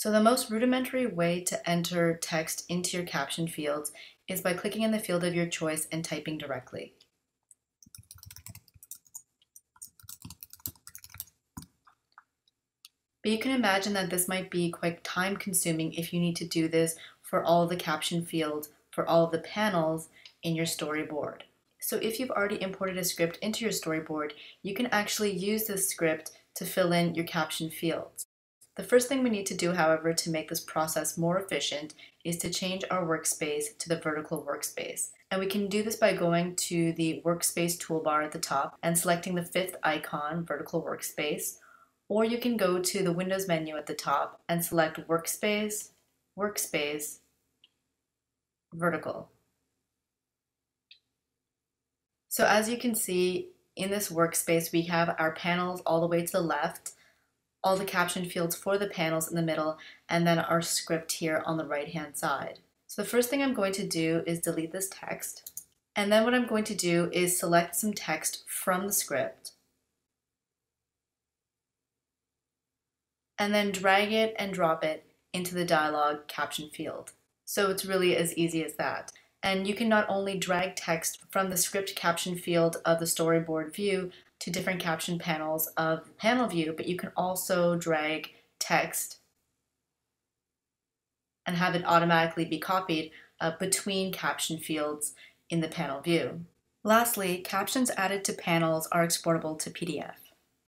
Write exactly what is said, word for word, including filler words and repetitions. So the most rudimentary way to enter text into your caption fields is by clicking in the field of your choice and typing directly. But you can imagine that this might be quite time consuming if you need to do this for all the caption fields, for all the panels in your storyboard. So if you've already imported a script into your storyboard, you can actually use this script to fill in your caption fields. The first thing we need to do, however, to make this process more efficient is to change our workspace to the vertical workspace. And we can do this by going to the workspace toolbar at the top and selecting the fifth icon, vertical workspace, or you can go to the Windows menu at the top and select workspace, workspace, vertical. So as you can see, in this workspace we have our panels all the way to the left, all the caption fields for the panels in the middle, and then our script here on the right hand side. So the first thing I'm going to do is delete this text, and then what I'm going to do is select some text from the script and then drag it and drop it into the dialog caption field. So it's really as easy as that. And you can not only drag text from the script caption field of the storyboard view to different caption panels of the panel view, but you can also drag text and have it automatically be copied uh, between caption fields in the panel view. Lastly, captions added to panels are exportable to P D F.